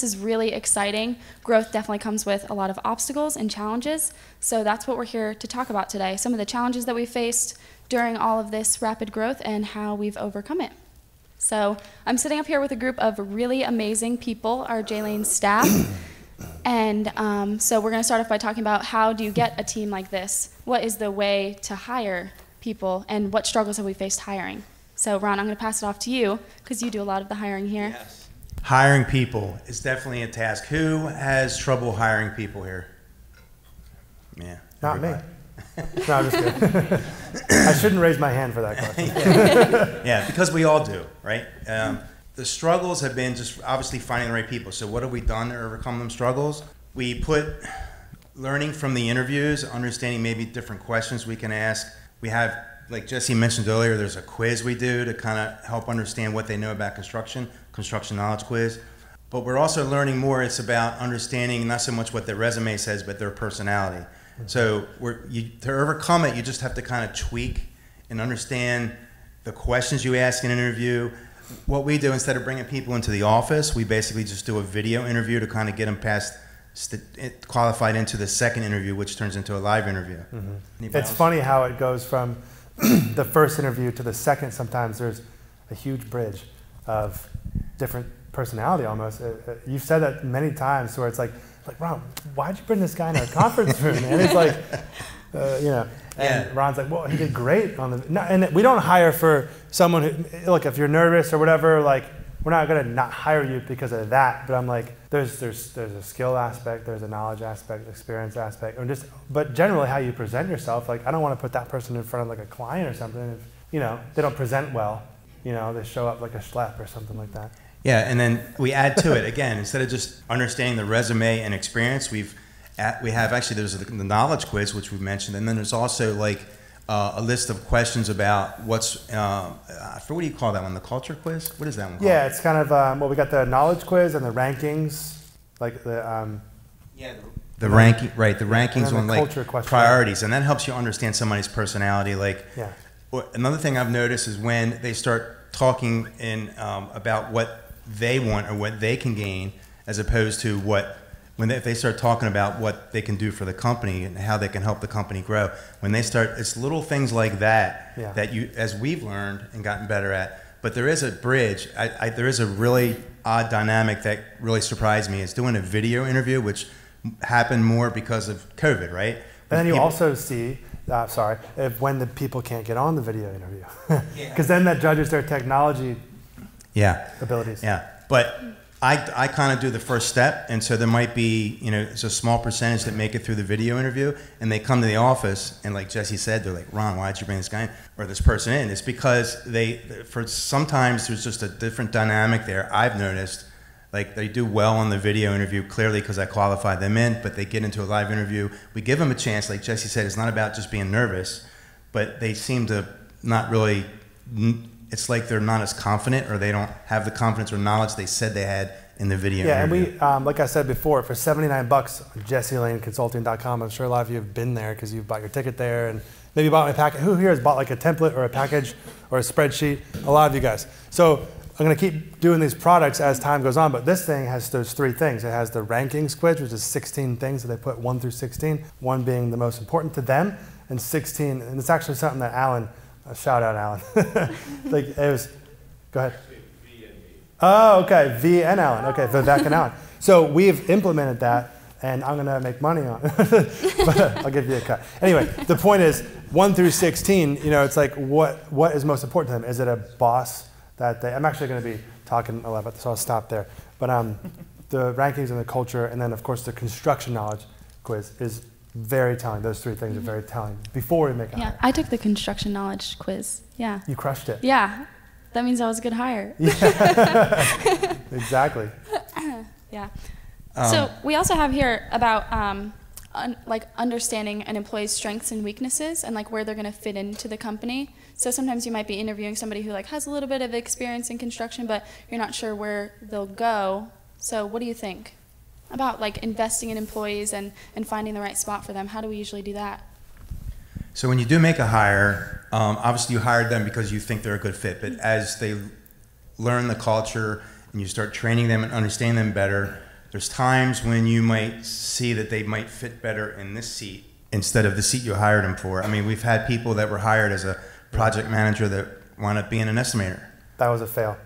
This is really exciting. Growth definitely comes with a lot of obstacles and challenges, so that's what we're here to talk about today, some of the challenges that we faced during all of this rapid growth and how we've overcome it. So I'm sitting up here with a group of really amazing people, our J. Lane staff, and so we're going to start off by talking about how do you get a team like this? What is the way to hire people, and what struggles have we faced hiring? So Ron, I'm going to pass it off to you because you do a lot of the hiring here. Yes. Hiring people is definitely a task. Who has trouble hiring people here? Yeah. Not everybody. Me. No, I'm just kidding. I shouldn't raise my hand for that question. Yeah, because we all do, right? The struggles have been just obviously finding the right people. So what have we done to overcome them struggles? We put learning from the interviews, understanding maybe different questions we can ask. We have, like Jesse mentioned earlier, there's a quiz we do to kind of help understand what they know about construction. Construction knowledge quiz. But we're also learning more. It's about understanding not so much what their resume says, but their personality. So to overcome it, you just have to kind of tweak and understand the questions you ask in an interview. What we do, instead of bringing people into the office, we basically just do a video interview to kind of get them past qualified into the second interview, which turns into a live interview. Mm-hmm. It's funny how it goes from the first interview to the second. Sometimes there's a huge bridge of different personality almost. You've said that many times where it's like Ron, why'd you bring this guy in our conference room? And it's like, you know, and yeah. Ron's like, well, he did great on the, no, and we don't hire for someone who, look, if you're nervous or whatever, like we're not gonna not hire you because of that. But I'm like, there's a skill aspect, there's a knowledge aspect, experience aspect, or just, but generally how you present yourself. Like, I don't wanna put that person in front of like a client or something if, you know, they don't present well. You know, they show up like a schlep or something like that. Yeah, and then we add to it again. Instead of just understanding the resume and experience, we have actually there's the knowledge quiz which we mentioned, and then there's also like a list of questions about what's what do you call that one? The culture quiz? What is that one called? Yeah, it's kind of well, we got the knowledge quiz and the rankings, like the yeah. The ranking, right? The rankings on like priorities, and that helps you understand somebody's personality, like yeah. Another thing I've noticed is when they start talking in about what they want or what they can gain, as opposed to if they start talking about what they can do for the company and how they can help the company grow. When they start, it's little things like that yeah. that you, as we've learned and gotten better at. But there is a bridge. There is a really odd dynamic that really surprised me. Is doing a video interview, which happened more because of COVID, right? And then you also see. Sorry, when the people can't get on the video interview. Because yeah. then that judges their technology yeah. abilities. Yeah, but I kind of do the first step, and so there might be, you know, it's a small percentage that make it through the video interview, and they come to the office, and like Jesse said, they're like, Ron, why'd you bring this guy in, or this person in? It's because sometimes there's just a different dynamic there, I've noticed. Like, they do well on the video interview, clearly because I qualified them in, but they get into a live interview. We give them a chance, like Jesse said, it's not about just being nervous, but they seem to not really, it's like they're not as confident, or they don't have the confidence or knowledge they said they had in the video interview. And we, like I said before, for $79, jesselane.com, I'm sure a lot of you have been there because you've bought your ticket there, and maybe bought my package. Who here has bought like a template or a package or a spreadsheet? A lot of you guys. So, I'm going to keep doing these products as time goes on, but this thing has those three things. It has the rankings quiz, which is 16 things that they put 1 through 16, 1 being the most important to them, and 16, and it's actually something that Alan, shout out Alan, like it was, go ahead. Oh, okay, V and Alan, okay, Vivek and Alan. So we've implemented that, and I'm going to make money on it, but I'll give you a cut. Anyway, the point is 1 through 16, you know, it's like what is most important to them? Is it a boss? That day. I'm actually going to be talking a lot about this, so I'll stop there. But the rankings and the culture, and then of course the construction knowledge quiz is very telling. Those three things mm-hmm. are very telling before we make a yeah, hire. I took the construction knowledge quiz. Yeah. You crushed it. Yeah. That means I was a good hire. Yeah. Exactly. Yeah. So we also have here about like understanding an employee's strengths and weaknesses and like where they're going to fit into the company. So sometimes you might be interviewing somebody who like has a little bit of experience in construction, but you're not sure where they'll go. So what do you think about like investing in employees and finding the right spot for them? How do we usually do that? So when you do make a hire, obviously you hired them because you think they're a good fit, but as they learn the culture and you start training them and understanding them better, There's times when you might see that they might fit better in this seat instead of the seat you hired them for. I mean, we've had people that were hired as a project manager that wound up being an estimator. That was a fail.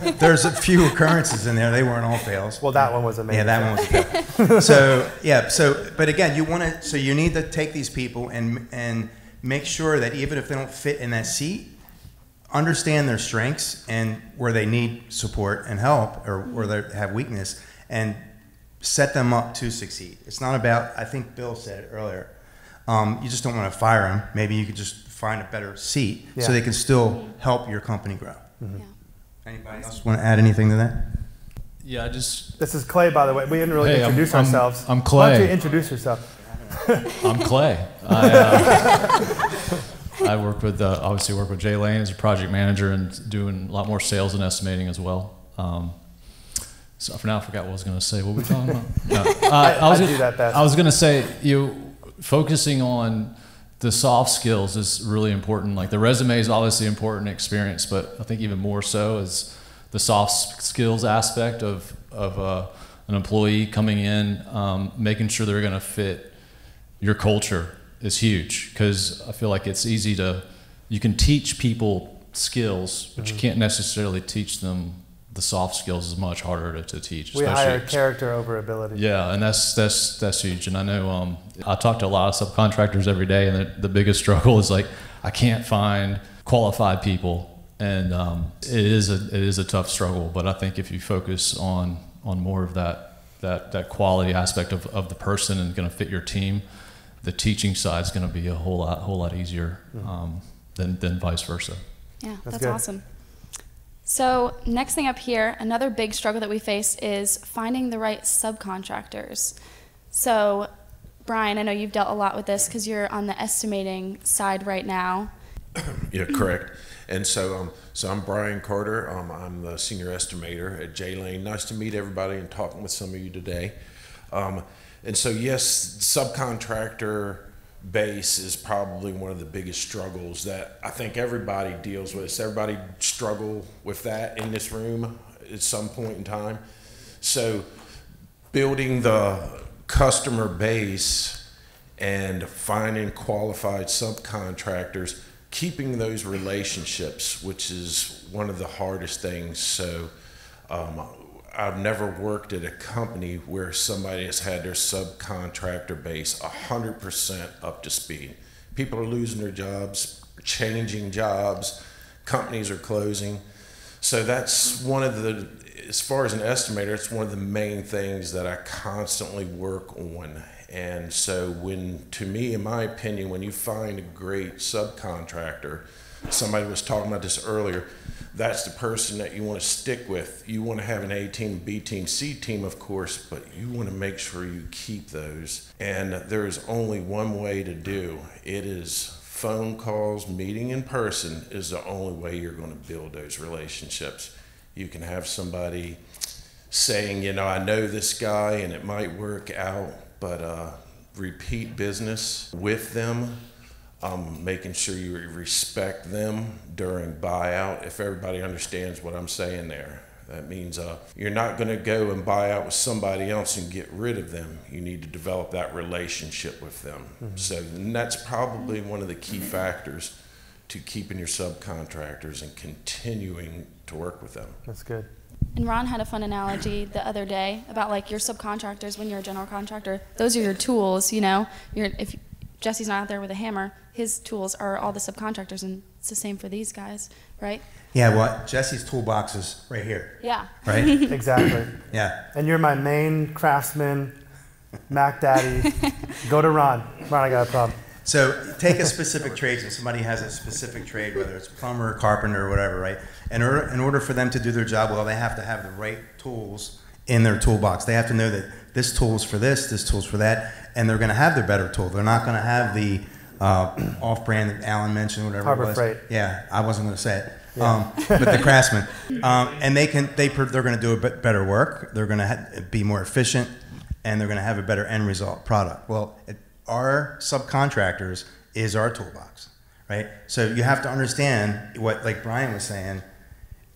There's a few occurrences in there. They weren't all fails. Well, that one was amazing. Yeah, that one was a fail. So, yeah. So, but again, you want to, so you need to take these people and make sure that even if they don't fit in that seat, understand their strengths and where they need support and help or where they have weakness and set them up to succeed. It's not about, I think Bill said it earlier, you just don't want to fire them. Maybe you could just find a better seat so they can still help your company grow. Mm-hmm. Yeah. Anybody else want to add anything to that? Yeah, I just... This is Clay, by the way. We didn't really introduce ourselves. I'm Clay. Why don't you introduce yourself? I'm Clay. I work with, obviously work with J. Lane as a project manager and doing a lot more sales and estimating as well. So for now, I forgot what I was going to say. What were we talking about? No. I was going to say, focusing on the soft skills is really important. Like the resume is obviously important experience, but I think even more so is the soft skills aspect of an employee coming in, making sure they're going to fit your culture is huge. Because I feel like it's easy to, you can teach people skills, but you can't necessarily teach them the soft skills. Is much harder to teach. We hire character over ability. Yeah, and that's huge. And I know I talk to a lot of subcontractors every day, and the biggest struggle is like I can't find qualified people, and it is a tough struggle. But I think if you focus on more of that quality aspect of the person and going to fit your team, the teaching side is going to be a whole lot easier than vice versa. Yeah, that's awesome. So next thing up here, another big struggle that we face is finding the right subcontractors. So Brian, I know you've dealt a lot with this because you're on the estimating side right now. Yeah, correct. And so I'm Brian Carter. I'm the senior estimator at J. Lane. Nice to meet everybody and talking with some of you today. And so yes, subcontractor base is probably one of the biggest struggles that I think everybody deals with. So everybody struggle with that in this room at some point in time. So building the customer base and finding qualified subcontractors, keeping those relationships, which is one of the hardest things. So I've never worked at a company where somebody has had their subcontractor base 100% up to speed. People are losing their jobs, changing jobs, companies are closing. So that's one of the, as far as an estimator, it's one of the main things that I constantly work on. And so when, to me, in my opinion, when you find a great subcontractor, somebody was talking about this earlier, that's the person that you want to stick with. You want to have an A team, B team, C team, of course, but you want to make sure you keep those. And there is only one way to do it. Is phone calls, meeting in person is the only way you're going to build those relationships. You can have somebody saying, I know this guy and it might work out, but repeat business with them. Making sure you respect them during buyout. If everybody understands what I'm saying there, that means you're not going to go and buy out with somebody else and get rid of them. You need to develop that relationship with them. Mm-hmm. So that's probably one of the key factors to keeping your subcontractors and continuing to work with them. That's good. And Ron had a fun analogy the other day about like your subcontractors when you're a general contractor. Those are your tools, if Jesse's not out there with a hammer, his tools are all the subcontractors, and it's the same for these guys, right? Yeah, well, Jesse's toolbox is right here. Yeah. Right? Exactly. Yeah. And you're my main craftsman, Mac Daddy. Go to Ron. Ron, I got a problem. So take a specific trade, so somebody has a specific trade, whether it's plumber, carpenter, or whatever, right? And in order for them to do their job well, they have to have the right tools in their toolbox. They have to know that this tool's for this, this tool's for that, and they're going to have their better tool. They're not going to have the off-brand that Alan mentioned, whatever it was. Freight. Yeah, I wasn't going to say it. Yeah. But the craftsman, and they're going to do a better work. They're going to be more efficient, and they're going to have a better end result product. Well, our subcontractors is our toolbox, right? So you have to understand what, like Brian was saying,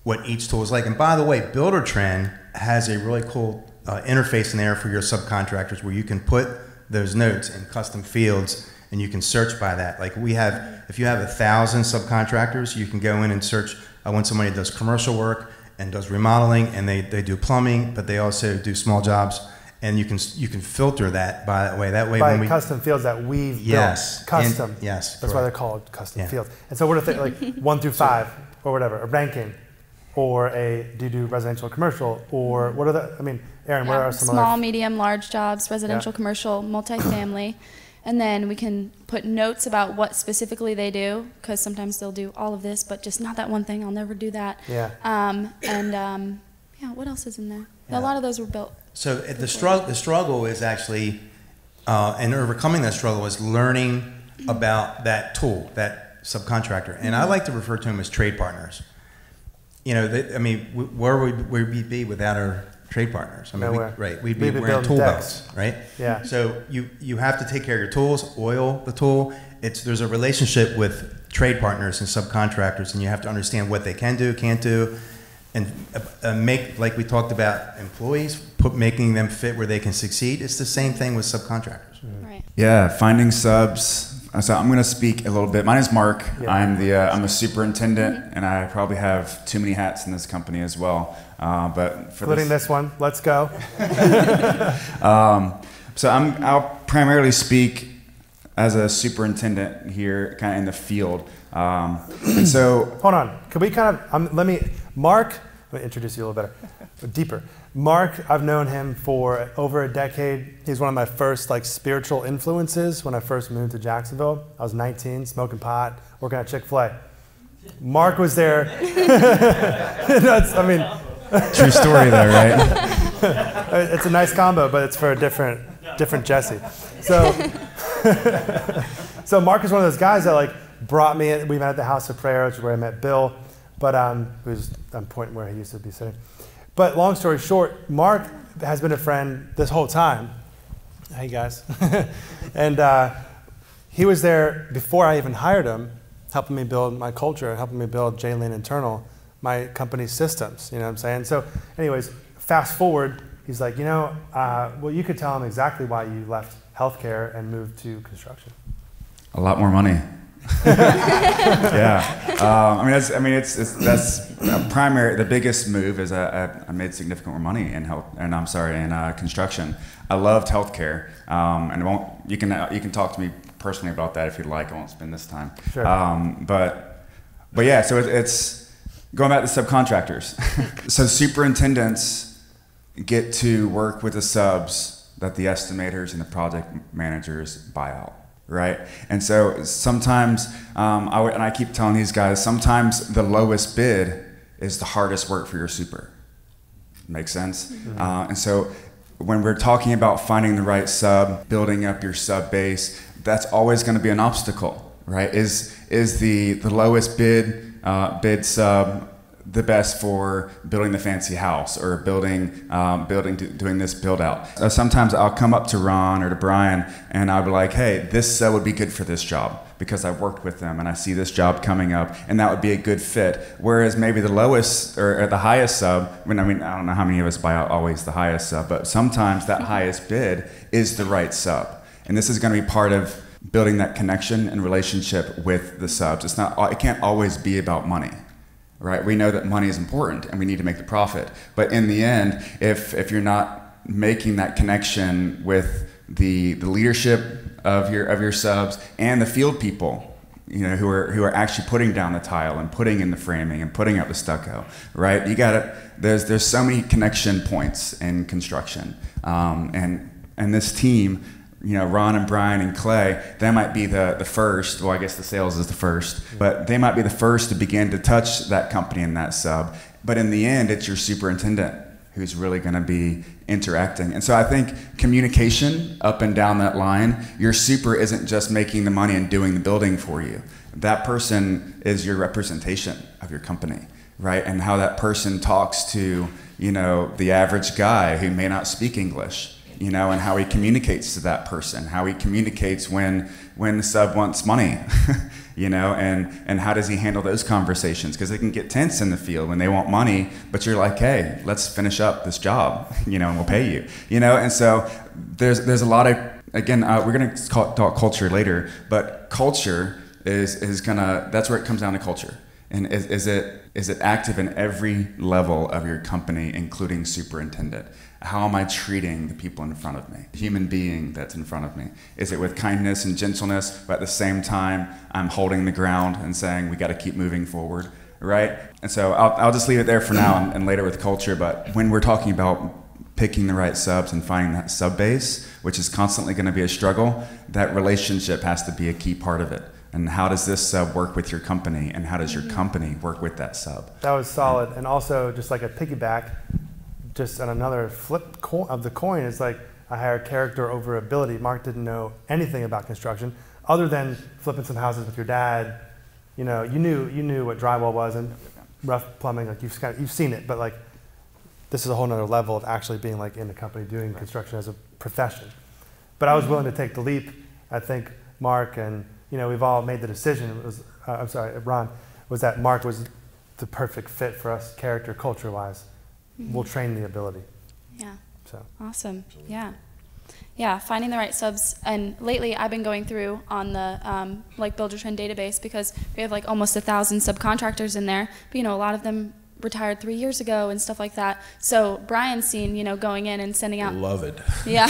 what each tool is like. And by the way, Builder Trend has a really cool interface in there for your subcontractors where you can put those notes in custom fields and you can search by that. Like we have, if you have 1,000 subcontractors, you can go in and search. I want somebody that does commercial work and does remodeling, and they do plumbing, but they also do small jobs. And you can filter that by that way. That way, by when we, custom fields that we've built. Custom. And, yes, that's correct. Why they're called custom fields. And so, what if they like 1 through 5 or whatever, a ranking, or a do you do residential, commercial, or what are the? I mean, Erin, what are some small, medium, large jobs, residential, commercial, multifamily, and then we can put notes about what specifically they do, because sometimes they'll do all of this, but just not that one thing. I'll never do that. Yeah. What else is in there? Yeah. A lot of those were built. So the struggle is actually, and overcoming that struggle is learning about that tool, that subcontractor. And I like to refer to them as trade partners. You know, where would we be without our trade partners? I mean, we'd be wearing tool belts, right? Yeah. So you have to take care of your tools, oil the tool. There's a relationship with trade partners and subcontractors, and you have to understand what they can do, can't do. And make, like we talked about employees, making them fit where they can succeed. It's the same thing with subcontractors. Right. Yeah, finding subs. So I'm going to speak a little bit. My name's Mark. Yeah. I'm the superintendent, and I probably have too many hats in this company as well. But for including this one, let's go. I'll primarily speak as a superintendent here, kind of in the field. And so hold on, can we kind of let me introduce you a little better, deeper. Mark, I've known him for over a decade. He's one of my first like spiritual influences when I first moved to Jacksonville. I was 19, smoking pot, working at Chick-fil-A. Mark was there. That's, I mean, true story though, right? It's a nice combo, but it's for a different Jesse. So, so Mark is one of those guys that like brought me in. We met at the House of Prayer, which is where I met Bill. But who's I'm pointing where he used to be sitting. But long story short, Mark has been a friend this whole time. Hey guys. And he was there before I even hired him, helping me build my culture, helping me build J. Lane Internal, my company's systems. You know what I'm saying? So anyways, fast forward, he's like, you know, well, you could tell him exactly why you left healthcare and moved to construction. A lot more money. Yeah, the biggest move is I made significant more money in construction. I loved healthcare, and you can talk to me personally about that if you'd like. I won't spend this time. Sure. But yeah, so it's going back to subcontractors. So superintendents get to work with the subs that the estimators and the project managers buy out. Right, and so sometimes, I keep telling these guys, sometimes the lowest bid is the hardest work for your super. Makes sense? Mm-hmm. And so when we're talking about finding the right sub, building up your sub base, that's always going to be an obstacle, right? Is the lowest bid sub the best for building the fancy house or doing this build out? Sometimes I'll come up to Ron or to Brian and I'll be like, hey, this sub would be good for this job because I've worked with them and I see this job coming up and that would be a good fit. Whereas maybe the lowest or the highest sub, I don't know how many of us buy out always the highest sub, but sometimes that highest bid is the right sub. And this is going to be part of building that connection and relationship with the subs. It can't always be about money. Right, we know that money is important and we need to make the profit. But in the end, if you're not making that connection with the leadership of your subs and the field people, you know, who are actually putting down the tile and putting in the framing and putting up the stucco, right? There's so many connection points in construction. And this team, you know, Ron and Brian and Clay, they might be the first, well, I guess the sales is the first, but they might be the first to begin to touch that company and that sub. But in the end, it's your superintendent who's really going to be interacting. And so I think communication up and down that line, your super isn't just making the money and doing the building for you. That person is your representation of your company, right? And how that person talks to, you know, the average guy who may not speak English. You know, and how he communicates to that person, how he communicates when the sub wants money, you know, and how does he handle those conversations? Because they can get tense in the field when they want money, but you're like, hey, let's finish up this job, you know, and we'll pay you, you know? And so there's a lot of, again, we're gonna talk culture later, but culture is gonna, that's where it comes down to culture. And is it active in every level of your company, including superintendent? How am I treating the people in front of me? The human being that's in front of me. Is it with kindness and gentleness, but at the same time, I'm holding the ground and saying, we gotta keep moving forward, right? And so I'll just leave it there for now and later with culture, but when we're talking about picking the right subs and finding that sub base, which is constantly gonna be a struggle, that relationship has to be a key part of it. And how does this sub work with your company? And how does your company work with that sub? That was solid. And also just like a piggyback, just on another flip of the coin, it's like I hire character over ability. Mark didn't know anything about construction other than flipping some houses with your dad. You know, you knew what drywall was and rough plumbing. Like you've seen it, but like this is a whole nother level of actually being like in the company doing construction as a profession. But I was willing to take the leap. I think Mark and, you know, we've all made the decision. It was, I'm sorry, Ron, was that Mark was the perfect fit for us, character, culture-wise. We'll train the ability. Yeah. So awesome. Absolutely. Yeah. Yeah. Finding the right subs. And lately I've been going through on the like Builder Trend database because we have like almost 1,000 subcontractors in there. But you know, a lot of them retired 3 years ago and stuff like that. So Brian's seen, you know, going in and sending out. Love it. Yeah.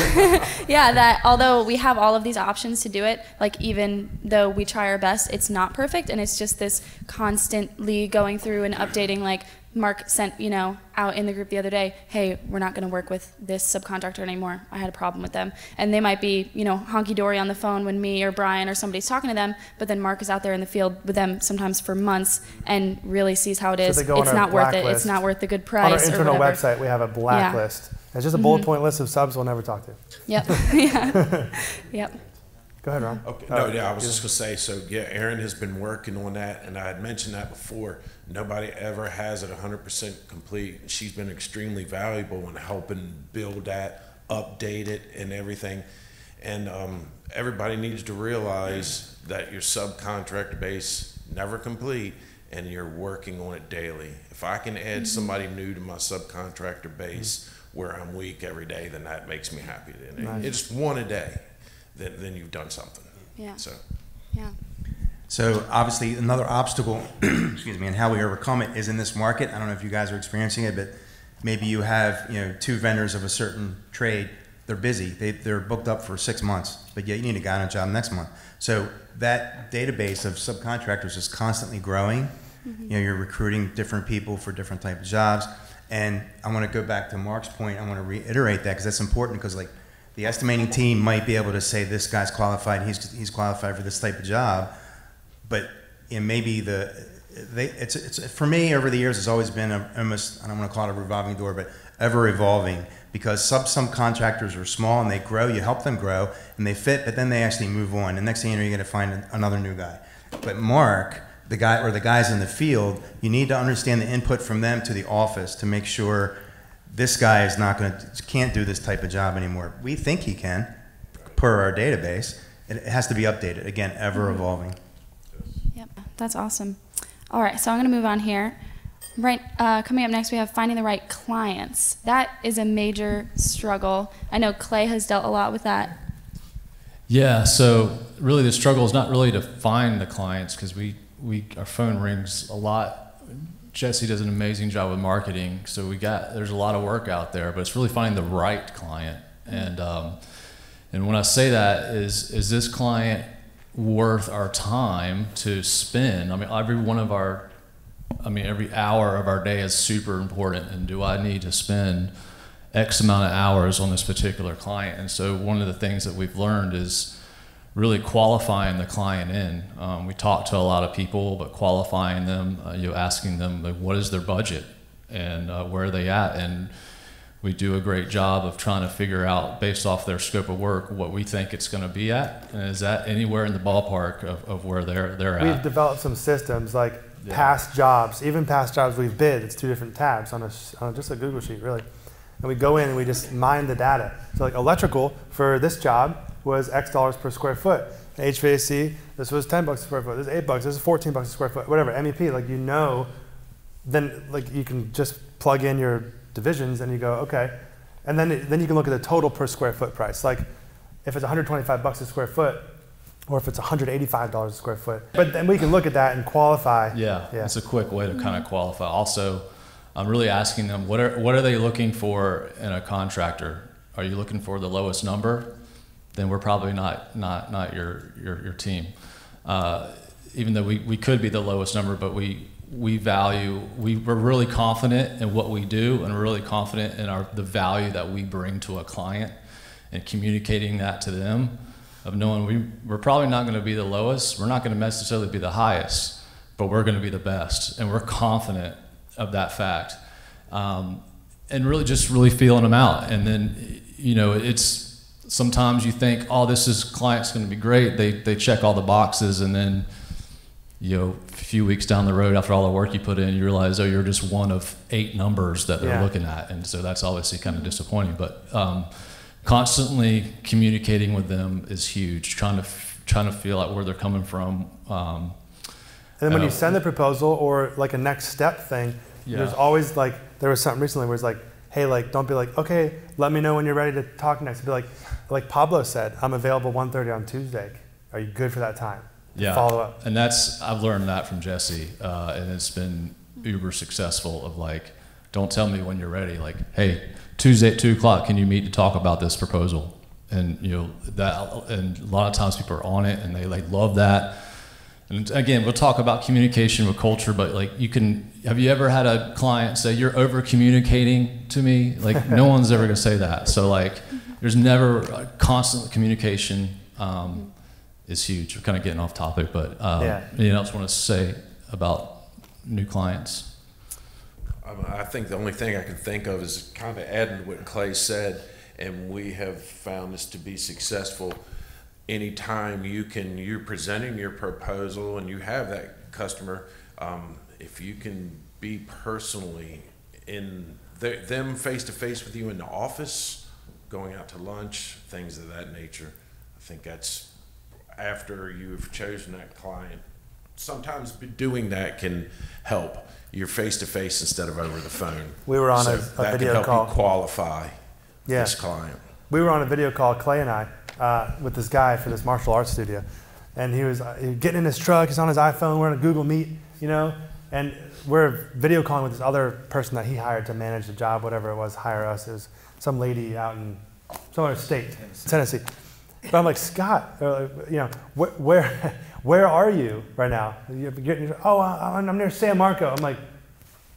Yeah. That although we have all of these options to do it, like even though we try our best, it's not perfect. And it's just this constantly going through and updating, like Mark sent, you know, out in the group the other day, hey, we're not going to work with this subcontractor anymore. I had a problem with them. And they might be, you know, honky-dory on the phone when me or Brian or somebody's talking to them, but then Mark is out there in the field with them sometimes for months and really sees how it is. So it's not worth it. It's not worth the good price. On our internal website, we have a blacklist. Yeah. It's just a bullet point list of subs we'll never talk to. Yep. Yeah. Yep. Go ahead, Ron. Okay. No, yeah, I was just going to say, so yeah, Aaron has been working on that, and I had mentioned that before. Nobody ever has it 100% complete. She's been extremely valuable in helping build that, update it, and everything. And everybody needs to realize that your subcontractor base never complete, and you're working on it daily. If I can add somebody new to my subcontractor base where I'm weak every day, then that makes me happy. Nice. It's one a day. Then you've done something. Yeah. So. Yeah. So obviously another obstacle, excuse me, and how we overcome it is in this market. I don't know if you guys are experiencing it, but maybe you have, you know, two vendors of a certain trade. They're busy. They're booked up for 6 months, but yet you need a guy on a job next month. So that database of subcontractors is constantly growing. You know, you're recruiting different people for different types of jobs. And I want to go back to Mark's point. I want to reiterate that because that's important, because like, the estimating team might be able to say this guy's qualified, he's qualified for this type of job, but you know, maybe for me over the years it's always been almost, I don't want to call it a revolving door, but ever evolving, because some contractors are small and they grow, you help them grow and they fit, but then they actually move on, and next thing you know you're going to find another new guy. But Mark, the guy or the guys in the field, you need to understand the input from them to the office to make sure this guy is not going to, can't do this type of job anymore. We think he can, per our database. It has to be updated, again, ever evolving. Yep, that's awesome. All right, so I'm going to move on here. Right, coming up next, we have finding the right clients. That is a major struggle. I know Clay has dealt a lot with that. Yeah, so really the struggle is not really to find the clients, because our phone rings a lot. Jesse does an amazing job with marketing, so there's a lot of work out there, but it's really finding the right client. And when I say that, is this client worth our time to spend? I mean, every hour of our day is super important, and do I need to spend X amount of hours on this particular client? And so one of the things that we've learned is really qualifying the client in. We talk to a lot of people, but qualifying them, asking them like, what is their budget and where are they at? And we do a great job of trying to figure out, based off their scope of work, what we think it's going to be at, and is that anywhere in the ballpark of where they're at. We've developed some systems like past jobs, even past jobs we've bid. It's two different tabs on just a Google sheet, really. And we go in and we just mine the data. So like electrical for this job, was X dollars per square foot. And HVAC, this was 10 bucks a square foot, this is 8 bucks, this is 14 bucks a square foot, whatever, MEP, like, you know, then like you can just plug in your divisions and you go, okay. And then you can look at the total per square foot price. Like if it's 125 bucks a square foot, or if it's $185 a square foot. But then we can look at that and qualify. Yeah, it's a quick way to kind of qualify. Also, I'm really asking them, what are they looking for in a contractor? Are you looking for the lowest number? Then we're probably not your team. Even though we could be the lowest number, but we're really confident in what we do, and we're really confident in the value that we bring to a client and communicating that to them, of knowing we're probably not going to be the lowest, we're not going to necessarily be the highest, but we're going to be the best, and we're confident of that fact. And really just really feeling them out. And then, you know, it's sometimes you think, oh, client's going to be great, they check all the boxes, and then, you know, a few weeks down the road after all the work you put in, you realize, oh, you're just one of 8 numbers that they're looking at. And so that's obviously kind of disappointing, but constantly communicating with them is huge, trying to feel out where they're coming from. And then when you send the proposal or like a next step thing, there's always like, there was something recently where it's like, hey, like, don't be like, okay, let me know when you're ready to talk next. It'd be like Pablo said, I'm available 1:30 on Tuesday. Are you good for that time? Yeah. Follow up. And I've learned that from Jesse, and it's been uber successful of like, don't tell me when you're ready. Like, hey, Tuesday at 2 o'clock, can you meet to talk about this proposal? And you know that, and a lot of times people are on it and they like love that. And again, we'll talk about communication with culture, but like have you ever had a client say you're over communicating to me? Like no one's ever gonna say that. So like, there's never constant communication. Is huge. We're kind of getting off topic, but anything else want to say about new clients? I think the only thing I can think of is kind of adding to what Clay said, and we have found this to be successful. Anytime you're presenting your proposal and you have that customer, if you can be personally in them face to face with you in the office, going out to lunch, things of that nature, I think that's, after you've chosen that client, sometimes doing that can help. You're face-to-face instead of over the phone. We were on a video call. That can help you qualify this client. We were on a video call, Clay and I, with this guy for this martial arts studio. And he was getting in his truck, he's on his iPhone, we're on a Google Meet, you know, and we're video calling with this other person that he hired to manage the job, whatever it was, hire us. It was some lady out in some other state, Tennessee. But I'm like, Scott, you know, where are you right now? Oh, I'm near San Marco. I'm like,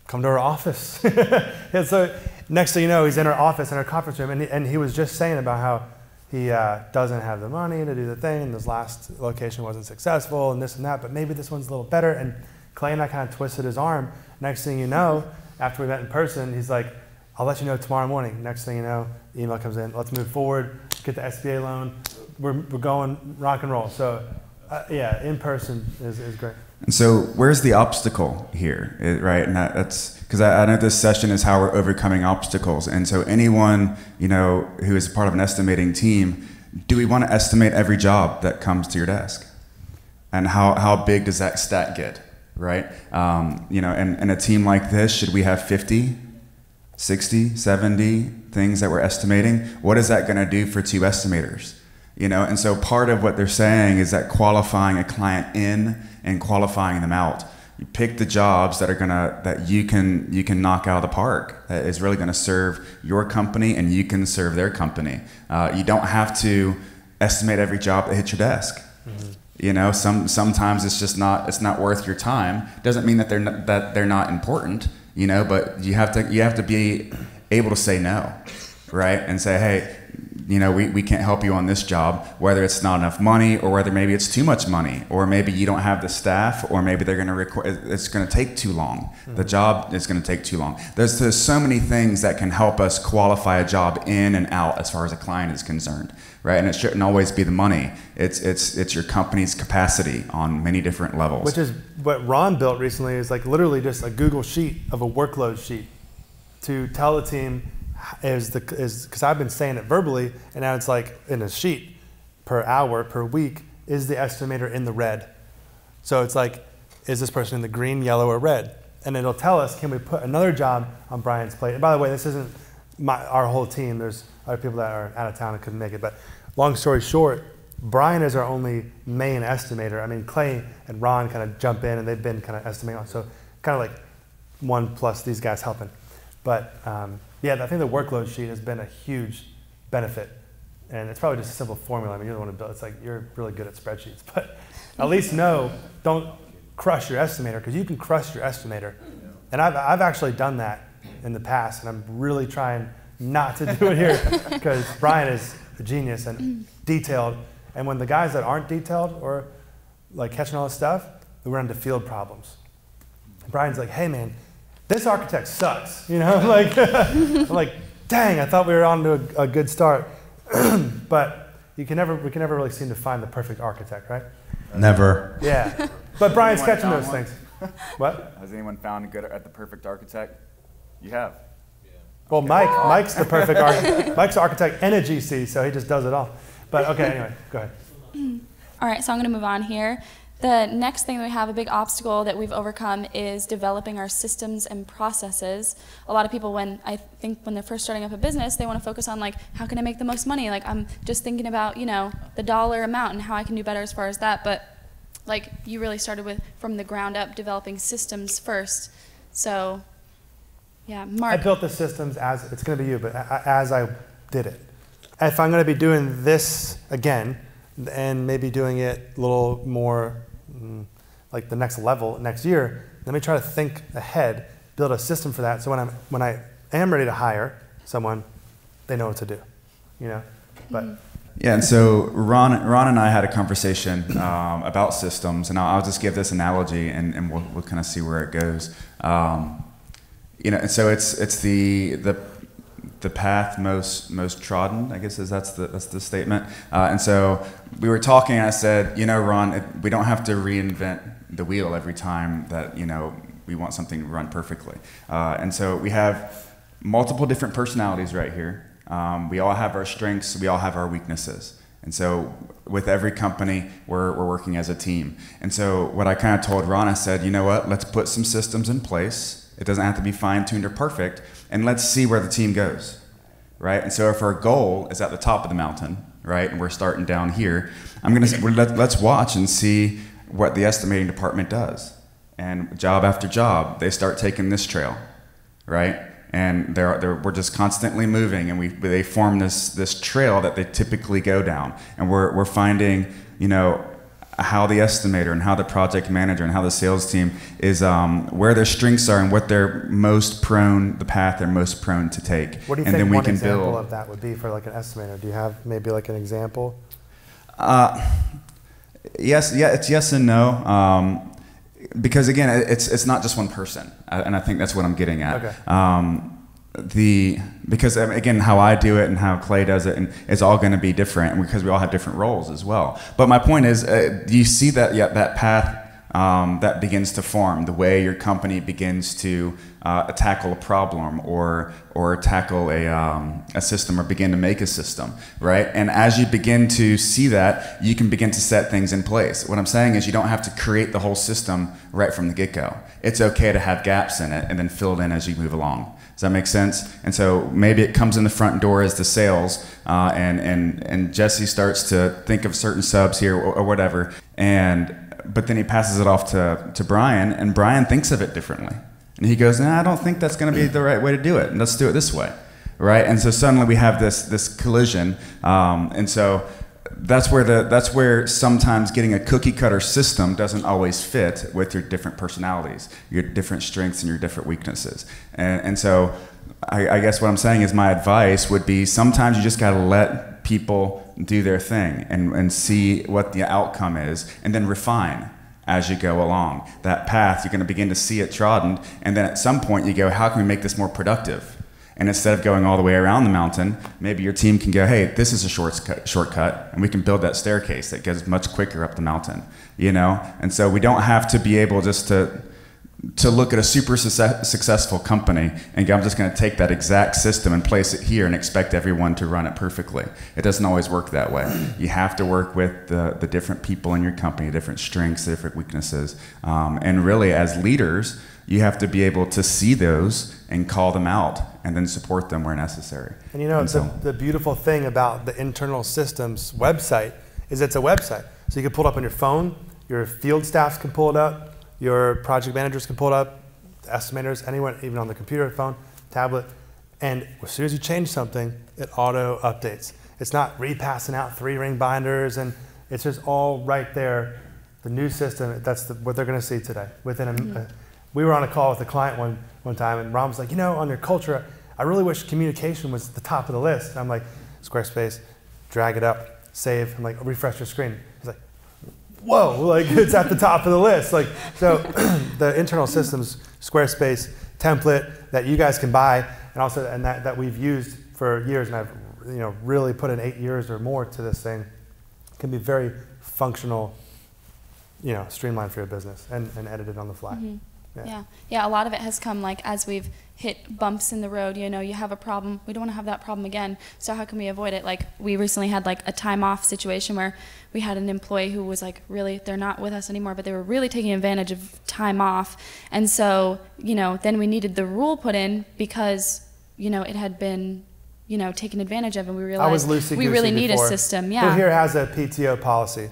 come to our office. And so next thing you know, he's in our office, in our conference room, and he was just saying about how he doesn't have the money to do the thing, and his last location wasn't successful, and this and that, but maybe this one's a little better. And Clay and I kind of twisted his arm. Next thing you know, after we met in person, he's like, I'll let you know tomorrow morning. Next thing you know, the email comes in, let's move forward, get the SBA loan. We're going rock and roll. So in person is great. And so where's the obstacle here, right? And that's because I know this session is how we're overcoming obstacles. And so anyone, you know, who is part of an estimating team, do we want to estimate every job that comes to your desk? And how big does that stat get, right? You know, and a team like this, should we have 50? 60, 70 things that we're estimating? What is that gonna do for 2 estimators? You know, and so part of what they're saying is that qualifying a client in and qualifying them out. You pick the jobs that you can knock out of the park, that is really gonna serve your company and you can serve their company. You don't have to estimate every job that hits your desk. Mm-hmm. You know, sometimes it's just not worth your time. Doesn't mean that they're not important. You know, but you have to be able to say no, right? And say, hey, you know, we can't help you on this job, whether it's not enough money or whether maybe it's too much money, or maybe you don't have the staff, or maybe it's gonna take too long. Mm-hmm. The job is gonna take too long. There's so many things that can help us qualify a job in and out as far as a client is concerned, right? And it shouldn't always be the money. It's your company's capacity on many different levels. Which is what Ron built recently, is like literally just a Google sheet of a workload sheet to tell the team, because I've been saying it verbally, and now it's like in a sheet. per hour per week, is the estimator in the red? So it's like, is this person in the green, yellow, or red? And it'll tell us, can we put another job on Brian's plate? And by the way, this isn't our whole team. There's other people that are out of town and couldn't make it. But long story short, Brian is our only main estimator. I mean, Clay and Ron kind of jump in, and they've been kind of estimating on. So kind of like one plus these guys helping. But yeah, I think the workload sheet has been a huge benefit. And it's probably just a simple formula. I mean, you're the one who built it. It's like you're really good at spreadsheets. But at least know, don't crush your estimator, because you can crush your estimator. And I've actually done that in the past, and I'm really trying not to do it here, because Brian is a genius and detailed. And when the guys that aren't detailed or like catching all this stuff, we run into field problems. Brian's like, hey man, this architect sucks, you know? Like, I'm like, dang, I thought we were on to a good start. But we can never really seem to find the perfect architect, right? Never. Yeah. But Brian's catching those things. What? Has anyone found good at the perfect architect? You have. Yeah. Well, okay. Mike's the perfect architect. Mike's architect and a GC, so he just does it all. But okay, anyway, go ahead. All right, so I'm going to move on here. The next thing that we have, a big obstacle that we've overcome, is developing our systems and processes. A lot of people, when they're first starting up a business, they want to focus on like, how can I make the most money? Like, I'm just thinking about, you know, the dollar amount and how I can do better as far as that. But like, you really started with, from the ground up, developing systems first. So, yeah, Mark. I built the systems as, it's going to be you, but as I did it. If I'm going to be doing this again, and maybe doing it a little more like the next level next year, let me try to think ahead, build a system for that. So when I am ready to hire someone, they know what to do, you know. But yeah, and so Ron and I had a conversation about systems, and I'll just give this analogy, and we'll kind of see where it goes. You know, and so it's the path most trodden, I guess, is that's the statement. And so we were talking, I said, you know, Ron, we don't have to reinvent the wheel every time that, you know, we want something to run perfectly. And so we have multiple different personalities right here. We all have our strengths, we all have our weaknesses. And so with every company, we're working as a team. And so what I kind of told Ron, I said, you know what, let's put some systems in place. It doesn't have to be fine-tuned or perfect, and let's see where the team goes, right? And so if our goal is at the top of the mountain, right, and we're starting down here, I'm gonna say, let's watch and see what the estimating department does. And job after job, they start taking this trail, right? And we're just constantly moving, and they form this trail that they typically go down, and we're finding, you know, how the estimator and how the project manager and how the sales team is, where their strengths are and what they're most prone, the path they're most prone to take. What do you think one example of that would be for like an estimator? Do you have maybe like an example? Yes, yeah, it's yes and no. Because again, it's not just one person, and I think that's what I'm getting at. Okay. Because again, how I do it and how Clay does it, and it's all going to be different, because we all have different roles as well. But my point is, you see that that path that begins to form, the way your company begins to tackle a problem or tackle a system, or begin to make a system, right? And as you begin to see that, you can begin to set things in place. What I'm saying is, you don't have to create the whole system right from the get-go. It's okay to have gaps in it and then fill it in as you move along. Does that make sense? And so maybe it comes in the front door as the sales, and Jesse starts to think of certain subs here or whatever, but then he passes it off to Brian, and Brian thinks of it differently. And he goes, nah, I don't think that's going to be the right way to do it, and let's do it this way, right? And so suddenly we have this collision, and so that's where sometimes getting a cookie cutter system doesn't always fit with your different personalities, your different strengths and your different weaknesses. And so I guess what I'm saying is, my advice would be, sometimes you just gotta let people do their thing and see what the outcome is, and then refine as you go along. That path, you're gonna begin to see it trodden, and then at some point you go, how can we make this more productive? And instead of going all the way around the mountain, maybe your team can go, hey, this is a shortcut, and we can build that staircase that goes much quicker up the mountain, you know? And so we don't have to be able just to to look at a super successful company and go, I'm just going to take that exact system and place it here and expect everyone to run it perfectly. It doesn't always work that way. You have to work with the different people in your company, different strengths, different weaknesses. And really, as leaders, you have to be able to see those and call them out and then support them where necessary. And you know, and so, the beautiful thing about the internal systems website is it's a website. So you can pull it up on your phone, your field staffs can pull it up, your project managers can pull it up, estimators, anyone, even on the computer, phone, tablet. And as soon as you change something, it auto updates. It's not repassing out 3-ring binders, and it's just all right there. The new system, that's what they're going to see today. Within a, we were on a call with a client one time, and Ron was like, you know, on your culture, I really wish communication was at the top of the list. And I'm like, Squarespace, drag it up, save, and like refresh your screen. He's like, whoa, like it's at the top of the list. Like, so the internal systems, Squarespace template that you guys can buy, and also that we've used for years, and I've really put in 8 years or more to this thing, can be very functional, streamlined for your business and edited on the fly. Mm-hmm. Yeah, a lot of it has come like as we've hit bumps in the road, you have a problem, we don't want to have that problem again, so how can we avoid it? Like we recently had like a time off situation where we had an employee who was like really, they're not with us anymore, but they were really taking advantage of time off. And so, then we needed the rule put in because, it had been, taken advantage of, and we realized we really need a system. Yeah. Who here has a PTO policy?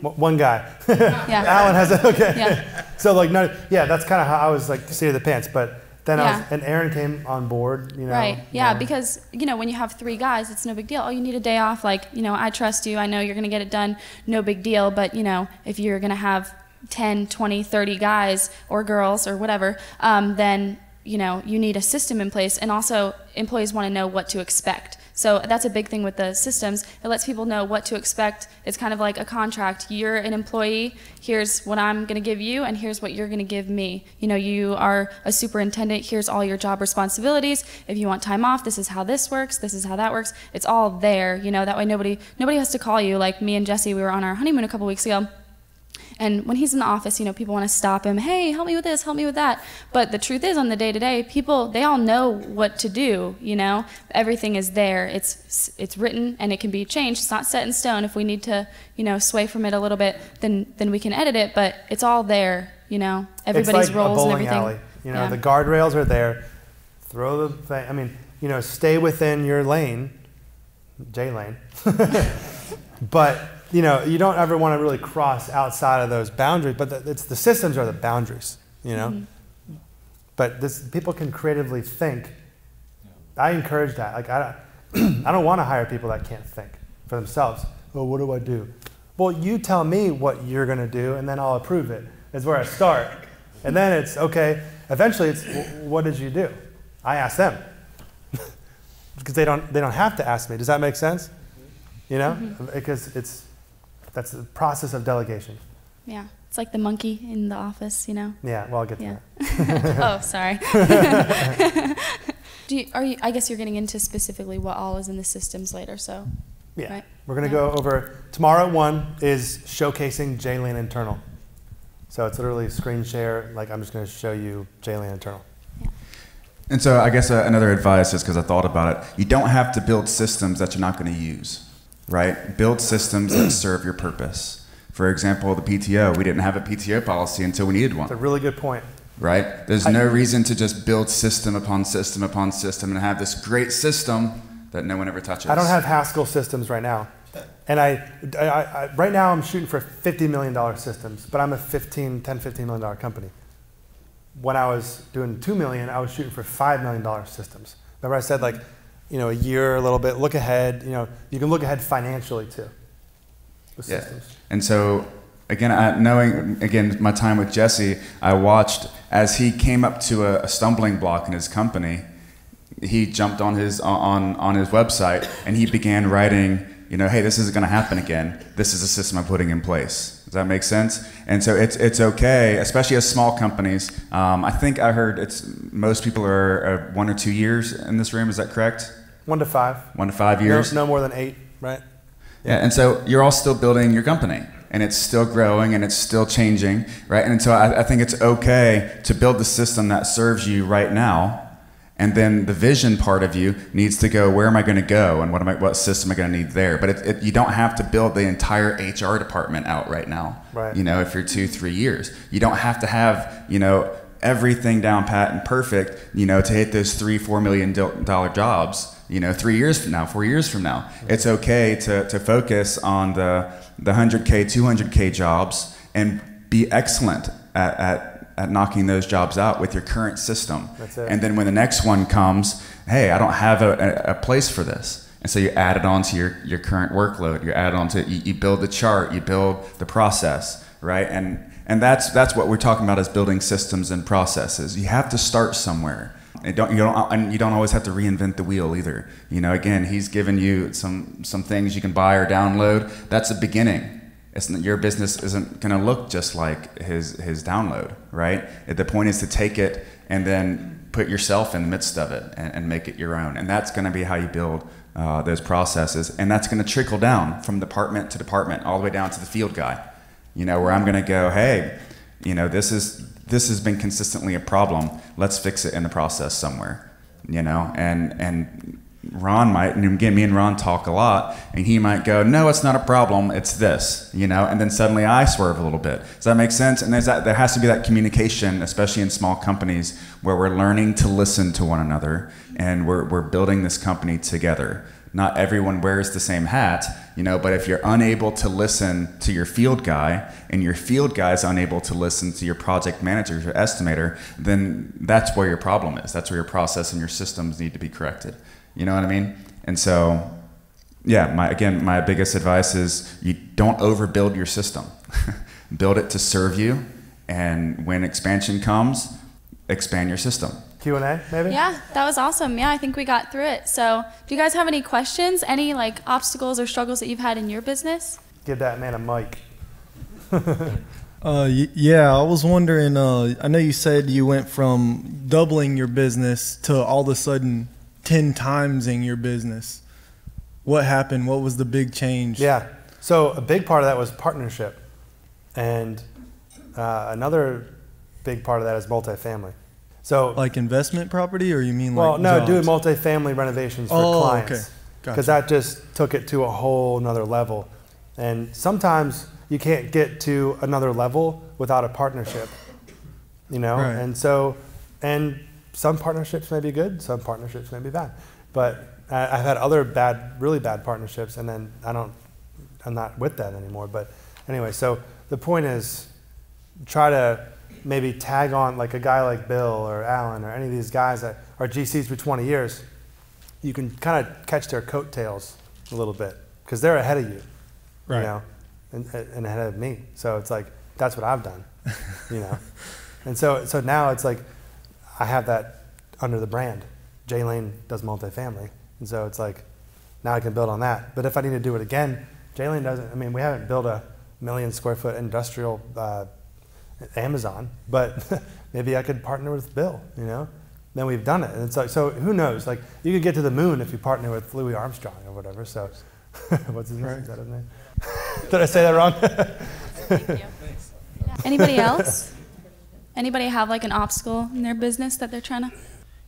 One guy. Yeah. Alan has it. Okay. Yeah. So like, no, yeah, that's kind of how I was like seat of the pants. But then and Aaron came on board. Right. Yeah, because when you have 3 guys, it's no big deal. Oh, you need a day off. Like I trust you. I know you're gonna get it done. No big deal. But if you're gonna have 10, 20, 30 guys or girls or whatever, then you need a system in place. And also, employees want to know what to expect. So that's a big thing with the systems. It lets people know what to expect. It's kind of like a contract. You're an employee. Here's what I'm going to give you, and here's what you're going to give me. You are a superintendent. Here's all your job responsibilities. If you want time off, this is how this works. This is how that works. It's all there. That way nobody has to call you. Like me and Jesse, we were on our honeymoon a couple weeks ago. And when he's in the office, people want to stop him. Hey, help me with this, help me with that. But the truth is, on the day-to-day, people, they all know what to do, Everything is there. It's written, and it can be changed. It's not set in stone. If we need to, sway from it a little bit, then we can edit it. But it's all there, Everybody's like roles and everything. It's like a bowling alley. The guardrails are there. Throw the thing. I mean, stay within your lane, J. Lane. But you don't ever want to really cross outside of those boundaries, but the systems are the boundaries, Mm-hmm. But people can creatively think. I encourage that. Like I don't want to hire people that can't think for themselves. Well, what do I do? Well, you tell me what you're going to do, and then I'll approve it. That's where I start. And then it's, okay, eventually it's, what did you do? I ask them. Because they don't have to ask me. Does that make sense? Mm-hmm. Because that's the process of delegation. Yeah, it's like the monkey in the office, Yeah, well, I'll get to that. Oh, sorry. I guess you're getting into specifically what all is in the systems later, so. Yeah, right? We're going to go over, tomorrow at 1 is showcasing J. Lane Internal. So it's literally a screen share, like I'm just going to show you J. Lane Internal. And so I guess another advice is, because I thought about it, you don't have to build systems that you're not going to use, right? Build systems that serve your purpose. For example, the PTO, we didn't have a PTO policy until we needed one. That's a really good point. Right? There's no reason to just build system upon system upon system and have this great system that no one ever touches. I don't have Haskell systems right now. And I right now I'm shooting for $50 million systems, but I'm a $10, $15 million company. When I was doing $2 million, I was shooting for $5 million systems. Remember I said like, a year, a little bit, look ahead, you can look ahead financially too. With systems. And so again, knowing my time with Jesse, I watched as he came up to a stumbling block in his company, he jumped on his website and he began writing, hey, this isn't gonna happen again. This is a system I'm putting in place. Does that make sense? And so it's okay, especially as small companies. I think I heard most people are 1 or 2 years in this room. Is that correct? 1 to 5. 1 to 5 years. No more than 8, right? Yeah, and so you're all still building your company. and it's still growing and it's still changing, right? And so I think it's okay to build the system that serves you right now, and then the vision part of you needs to go, where am I going to go, and what system am I going to need there? But you don't have to build the entire HR department out right now. Right. You know, if you're 2-3 years, you don't have to have, you know, everything down pat and perfect, you know, to hit those $3-4 million jobs. You know, 3 years from now, 4 years from now, it's okay to focus on the 100K, 200K jobs and be excellent at knocking those jobs out with your current system. That's it. And then when the next one comes, hey, I don't have a place for this. And so you add it on to your current workload. You add it on to, you build the chart, you build the process, right? And that's what we're talking about, is building systems and processes. You have to start somewhere. You don't always have to reinvent the wheel either. You know, again, he's given you some things you can buy or download. That's a beginning. Your business isn't going to look just like his download, right? The point is to take it and then put yourself in the midst of it and make it your own. And that's going to be how you build those processes. And that's going to trickle down from department to department, all the way down to the field guy. You know, where I'm going to go, hey, you know, this has been consistently a problem. Let's fix it in the process somewhere, you know? And Ron might, and again, me and Ron talk a lot, and he might go, no, it's not a problem, it's this, you know? And then suddenly I swerve a little bit. Does that make sense? And there has to be that communication, especially in small companies, where we're learning to listen to one another, and we're building this company together. Not everyone wears the same hat, you know, but if you're unable to listen to your field guy, and your field guy is unable to listen to your project manager, your estimator, then that's where your problem is. That's where your process and your systems need to be corrected. You know what I mean? And so, yeah, again, my biggest advice is you don't overbuild your system. Build it to serve you, and when expansion comes, expand your system. Q&A, maybe? Yeah, that was awesome. Yeah, I think we got through it. So do you guys have any questions, any like obstacles or struggles that you've had in your business? Give that man a mic. Yeah, I was wondering, I know you said you went from doubling your business to all of a sudden 10 times in your business. What happened? What was the big change? Yeah, so a big part of that was partnership. And another big part of that is multifamily. So, like investment property, or you mean like? Well, no, jobs? Doing multifamily renovations for clients. Okay. Gotcha. Because that just took it to a whole nother level. And sometimes you can't get to another level without a partnership, you know? Right. And so, and some partnerships may be good, some partnerships may be bad. But I've had other bad, really bad partnerships, and then I'm not with that anymore. But anyway, so the point is try to maybe tag on like a guy like Bill or Alan or any of these guys that are GCs for 20 years, you can kind of catch their coattails a little bit because they're ahead of you, right? You know, and ahead of me. So it's like, that's what I've done, you know? And so now it's like, I have that under the brand. J. Lane does multifamily. And so it's like, now I can build on that. But if I need to do it again, J. Lane doesn't, I mean, we haven't built a 1 million square foot industrial Amazon, but maybe I could partner with Bill, you know? Then we've done it. And it's like, so who knows? Like, you could get to the moon if you partner with Louis Armstrong or whatever. So, what's his name? Right. Is that his name? Did I say that wrong? Thank you. Thanks. Anybody else? Anybody have like an obstacle in their business that they're trying to?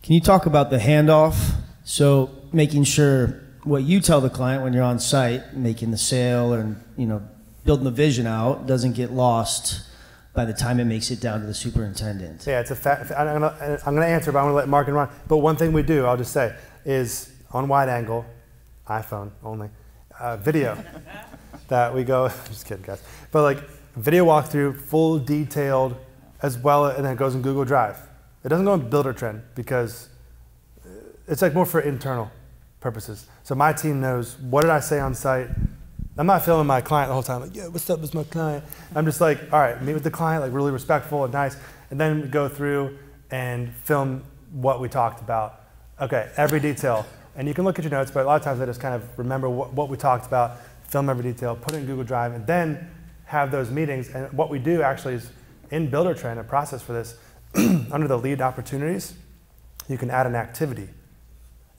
Can you talk about the handoff? So, making sure what you tell the client when you're on site, making the sale and, you know, building the vision out doesn't get lost by the time it makes it down to the superintendent. Yeah, it's a fact. I'm gonna answer, but I'm gonna let Mark and Ron. But one thing we do, I'll just say, is on wide angle, iPhone only, video that we go, just kidding guys. But like video walkthrough, full detailed as well, and then it goes in Google Drive. It doesn't go in Builder Trend because it's like more for internal purposes. So my team knows, what did I say on site? I'm not filming my client the whole time, like, yeah, what's up, it's my client. I'm just like, all right, meet with the client, like really respectful and nice. And then we go through and film what we talked about. Okay, every detail. And you can look at your notes, but a lot of times I just kind of remember what we talked about, film every detail, put it in Google Drive, and then have those meetings. And what we do actually is, in Builder Trend, a process for this, under the lead opportunities, you can add an activity.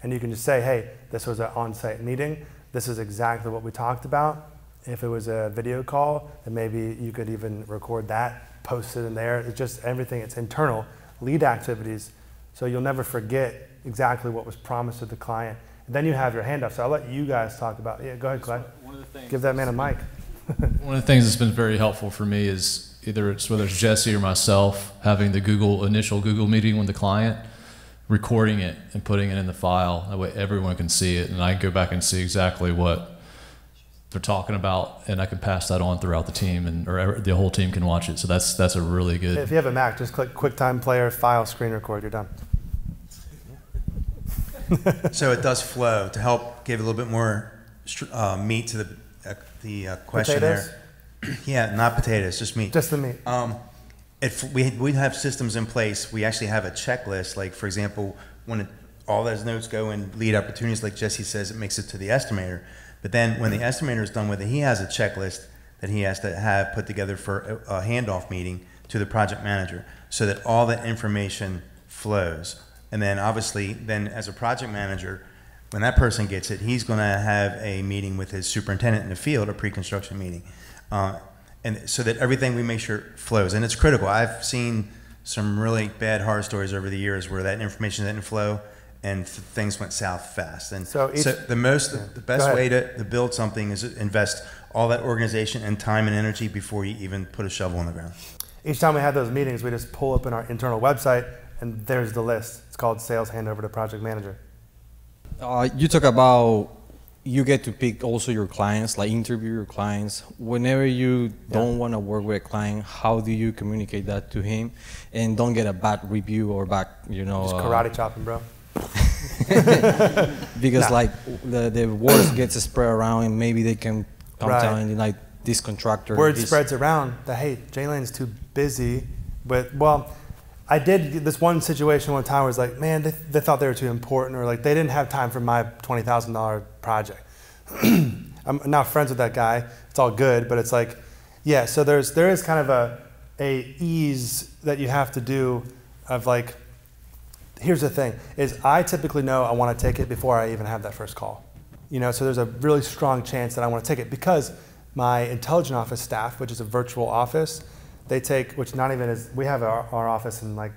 And you can just say, hey, this was an on-site meeting. This is exactly what we talked about. If it was a video call, then maybe you could even record that, post it in there. It's just everything, it's internal lead activities. So you'll never forget exactly what was promised to the client. And then you have your handoff. So I'll let you guys talk about it. Yeah, go ahead, Clay. Give that man a mic. One of the things that's been very helpful for me is either it's whether it's Jesse or myself having the initial Google meeting with the client, recording it and putting it in the file. That way everyone can see it, and I can go back and see exactly what they're talking about, and I can pass that on throughout the team, and or the whole team can watch it. So that's a really good. If you have a Mac, just click QuickTime Player, File, Screen Record. You're done. So it does flow to help give a little bit more meat to the question potatoes? There. Yeah, not potatoes, just meat. Just the meat. If we have systems in place, we actually have a checklist. Like for example, when all those notes go in lead opportunities, like Jesse says, it makes it to the estimator. But then when the estimator is done with it, he has a checklist that he has to have put together for a handoff meeting to the project manager, so that all that information flows. And then obviously, then as a project manager, when that person gets it, he's going to have a meeting with his superintendent in the field, a pre-construction meeting. And so that everything we make sure flows. And it's critical. I've seen some really bad horror stories over the years where that information didn't flow and things went south fast. And so the best way to build something is to invest all that organization and time and energy before you even put a shovel in the ground. Each time we have those meetings, we just pull up in our internal website, and there's the list. It's called Sales Handover to Project Manager. You talk about you get to pick also your clients, like interview your clients. Whenever you don't want to work with a client, how do you communicate that to him and don't get a bad review or bad, you know? Just karate chopping, bro. Because like the word gets spread around, and maybe they can come down and like this contractor. Word spreads around that, hey, J. Lane's too busy, but well, I did this one situation one time where it's like, man, they thought they were too important, or like they didn't have time for my $20,000 project. I'm not friends with that guy. It's all good, but it's like, yeah, so there is kind of a ease that you have to do of like, here's the thing, is I typically know I want to take it before I even have that first call. You know, so there's a really strong chance that I want to take it because my intelligent office staff, which is a virtual office, they take, which not even is, we have our office in like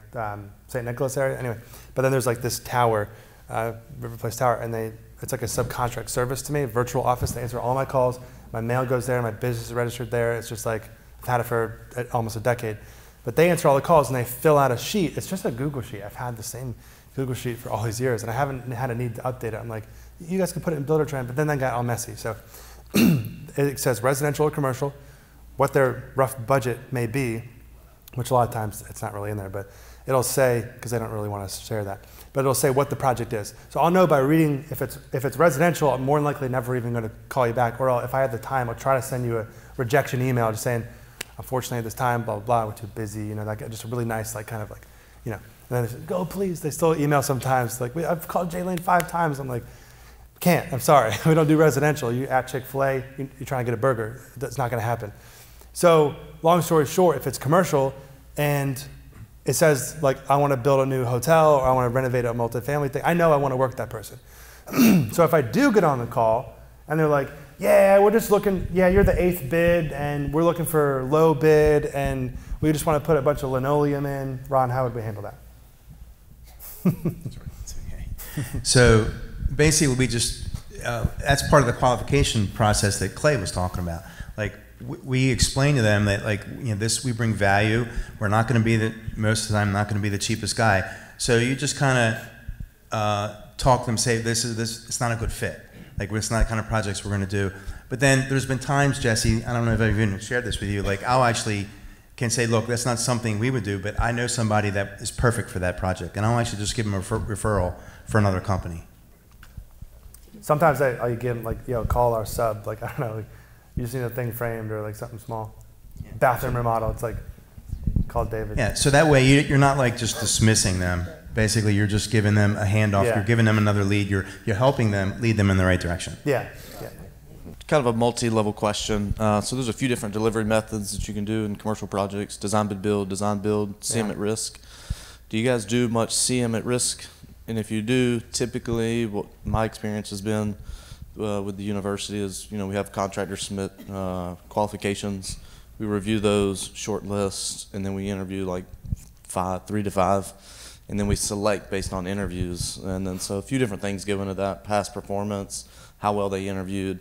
Saint Nicholas area, anyway. But then there's like this tower, RiverPlace Tower, and it's like a subcontract service to me, virtual office. They answer all my calls. My mail goes there, my business is registered there. It's just like, I've had it for almost a decade. But they answer all the calls and they fill out a sheet. It's just a Google sheet. I've had the same Google sheet for all these years and I haven't had a need to update it. I'm like, you guys can put it in Builder Trend, but then that got all messy. So it says residential or commercial, what their rough budget may be, which a lot of times it's not really in there, but it'll say, because they don't really want to share that, but it'll say what the project is. So I'll know by reading, if it's residential, I'm more than likely never even going to call you back, or if I have the time, I'll try to send you a rejection email just saying, unfortunately at this time, blah, blah, blah, we're too busy, you know, like, just a really nice, like, kind of like, you know, and then they say, go please, they still email sometimes, like, I've called J. Lane 5 times, I'm like, can't, I'm sorry, we don't do residential, you at Chick-fil-A, you're trying to get a burger, that's not going to happen. So long story short, if it's commercial and it says like, I want to build a new hotel or I want to renovate a multifamily thing, I know I want to work that person. So if I do get on the call and they're like, yeah, we're just looking, yeah, you're the 8th bid and we're looking for low bid and we just want to put a bunch of linoleum in. Ron, how would we handle that? So basically we just, that's part of the qualification process that Clay was talking about. Like, we explain to them that, like, you know, this, we bring value. We're not going to be the, most of the time, not going to be the cheapest guy. So you just kind of talk to them, say, this, it's not a good fit. Like, it's not the kind of projects we're going to do. But then there's been times, Jesse, I don't know if I've even shared this with you, like, I'll actually can say, look, that's not something we would do, but I know somebody that is perfect for that project. And I'll actually just give them a referral for another company. Sometimes I give them, like, you know, call our sub, like, I don't know, like, you just need a thing framed or like something small. Yeah. Bathroom remodel, it's like, called David. Yeah, so that way you're not like just dismissing them. Basically, you're just giving them a handoff. Yeah. You're giving them another lead. You're helping them lead them in the right direction. Yeah. Yeah. Kind of a multi-level question. So there's a few different delivery methods that you can do in commercial projects. Design, bid, build, design, build, CM at risk. Do you guys do much CM at risk? And if you do, typically what my experience has been with the university is, we have contractors submit qualifications. We review those short lists, and then we interview like 3 to 5, and then we select based on interviews. And then so a few different things go into that: past performance, how well they interviewed.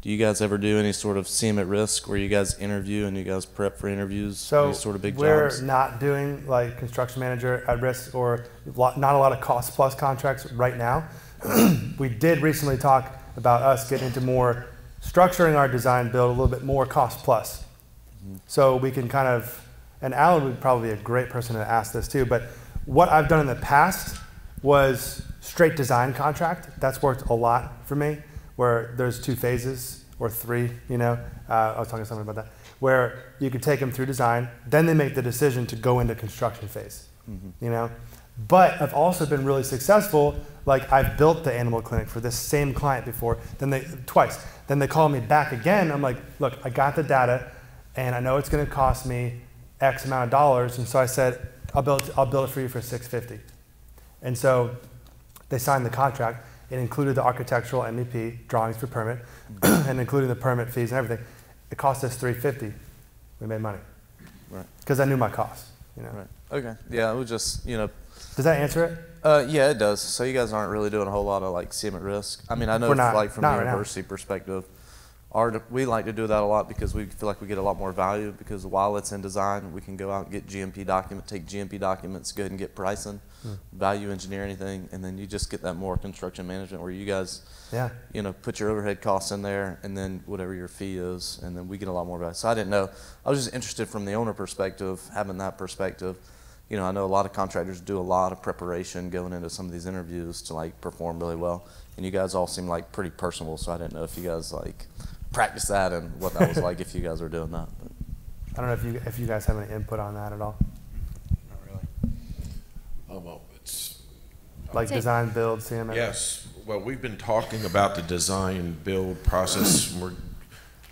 Do you guys ever do any sort of CM at risk where you guys interview and you guys prep for interviews? So sort of big jobs? We're not doing like construction manager at risk or not a lot of cost plus contracts right now. We did recently talk about us getting into more structuring our design build a little bit more cost plus. So we can kind of, and Alan would probably be a great person to ask this too, but what I've done in the past was straight design contract. That's worked a lot for me, where there's 2 phases or 3, I was talking to somebody about that, where you could take them through design, then they make the decision to go into construction phase, But I've also been really successful, like I've built the animal clinic for this same client before, twice. Then they call me back again, I'm like, look, I got the data, and I know it's gonna cost me X amount of dollars, and so I said, I'll build it for you for $650. And so they signed the contract. It included the architectural MEP, drawings for permit, and including the permit fees and everything. It cost us $350. We made money. Right. Because I knew my costs, Right. Okay. Yeah, it was just, Does that answer it? Yeah, it does. So you guys aren't really doing a whole lot of like CM at risk. I mean, I know like from the university perspective, we like to do that a lot because we feel like we get a lot more value, because while it's in design, we can go out and get take GMP documents, go ahead and get pricing, value engineer anything, and then you just get that more construction management where you guys, put your overhead costs in there and then whatever your fee is, and then we get a lot more value. So I didn't know. I was just interested from the owner perspective, having that perspective. I know a lot of contractors do a lot of preparation going into some of these interviews to like perform really well, and you guys all seem like pretty personable. So I didn't know if you guys like practice that and what that was like if you guys were doing that. But I don't know if you guys have any input on that at all. Not really. Oh, well, it's like design, build, CMS. Yes. Well, we've been talking about the design build process. We're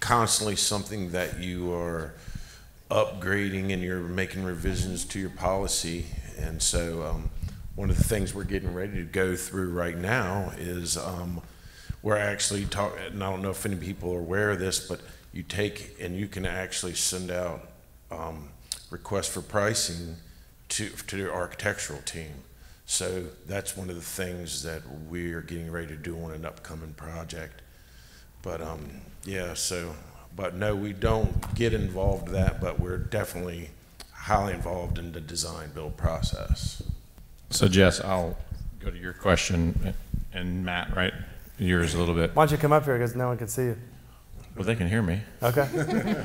constantly something that you are upgrading and you're making revisions to your policy. And so one of the things we're getting ready to go through right now is we're actually talking, and I don't know if any people are aware of this, but you take and you can actually send out requests for pricing to the architectural team. So that's one of the things that we're getting ready to do on an upcoming project. But yeah, so, but no, we don't get involved in that, but we're definitely highly involved in the design build process. So Jess, I'll go to your question, and Matt, right? Yours a little bit. Why don't you come up here, because no one can see you. Well, they can hear me. Okay.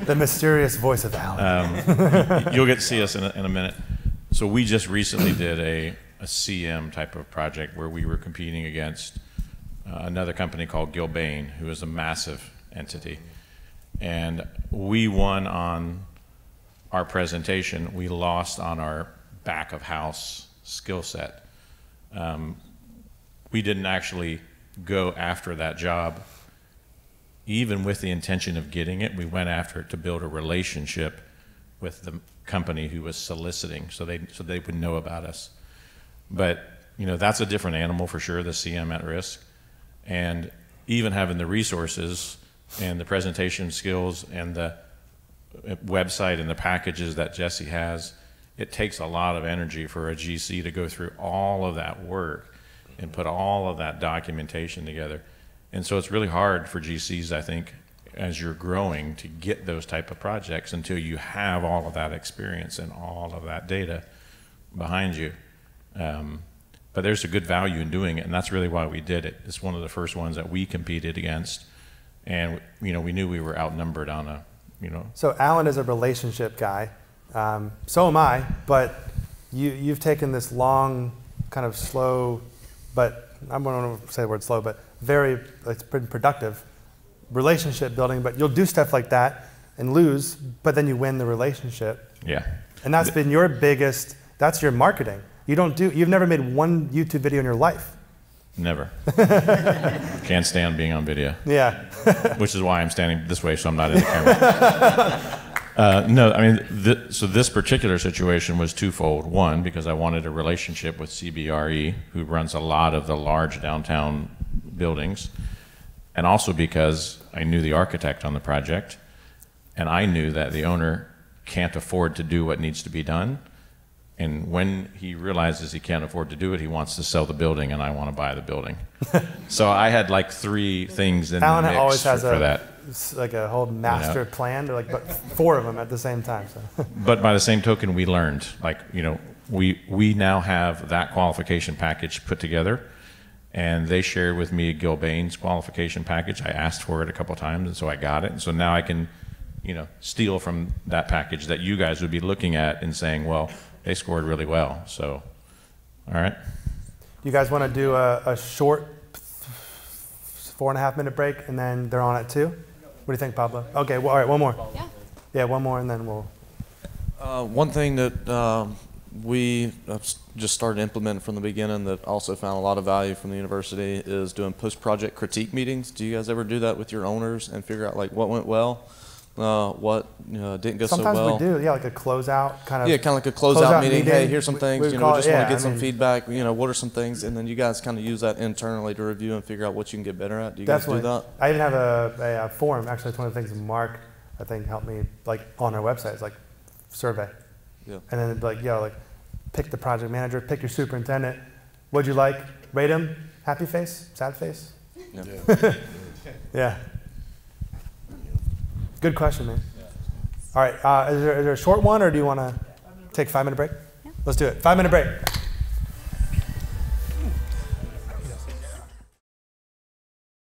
The mysterious voice of Alan. You'll get to see us in a minute. So we just recently did a CM type of project where we were competing against another company called Gilbane, who is a massive entity. And we won on our presentation. We lost on our back of house skill set. We didn't actually go after that job even with the intention of getting it. We went after it to build a relationship with the company who was soliciting, so they would know about us. But that's a different animal for sure, the CM at risk, and even having the resources and the presentation skills and the website and the packages that Jesse has, it takes a lot of energy for a GC to go through all of that work and put all of that documentation together. And so it's really hard for GCs, I think, as you're growing, to get those type of projects until you have all of that experience and all of that data behind you. But there's a good value in doing it, and that's really why we did it. It's one of the first ones that we competed against, and we knew we were outnumbered on a, So Alan is a relationship guy. So am I, but you've taken this long, kind of slow, but I'm going to say the word slow, but it's pretty productive relationship building. But you'll do stuff like that and lose, but then you win the relationship. Yeah. And that's been your biggest, that's your marketing. You've never made one YouTube video in your life. Never. Can't stand being on video. Yeah. Which is why I'm standing this way, so I'm not in the camera. No, I mean, so this particular situation was twofold. One, because I wanted a relationship with CBRE, who runs a lot of the large downtown buildings. and also because I knew the architect on the project, and I knew that the owner can't afford to do what needs to be done. And when he realizes he can't afford to do it, he wants to sell the building, and I want to buy the building. So I had like three things in Alan the mix always has for that. Like a whole master plan, like but four of them at the same time. So. But by the same token, we learned, like, you know, we now have that qualification package put together, and they shared with me Gilbane's qualification package. I asked for it a couple times, and so I got it. And so now I can, you know, steal from that package that you guys would be looking at and saying, well, they scored really well. So, all right. You guys want to do a short 4.5 minute break, and then they're on at 2? What do you think, Pablo? Okay, well, all right, one more. Yeah. Yeah, one more, and then we'll. One thing that we just started implementing from the beginning that also found a lot of value from the university is doing post-project critique meetings. Do you guys ever do that with your owners and figure out like what went well, what didn't go so well? Sometimes we do, yeah, like a closeout kind of. Yeah, kind of like a closeout meeting. Hey, here's some things. We just want to get some feedback. You know, what are some things? And then you guys kind of use that internally to review and figure out what you can get better at. Do you guys do that? I even have a form. Actually, it's one of the things Mark, I think, helped me like on our website. It's like survey. Yeah. And then it'd be like, yo, like, pick the project manager, pick your superintendent. What'd you like? Rate him. Happy face? Sad face? Yeah. Yeah. Yeah. Good question, man. Yeah. All right. Is there a short one, or do you want to take a 5-minute break? Yeah. Let's do it. 5-minute break.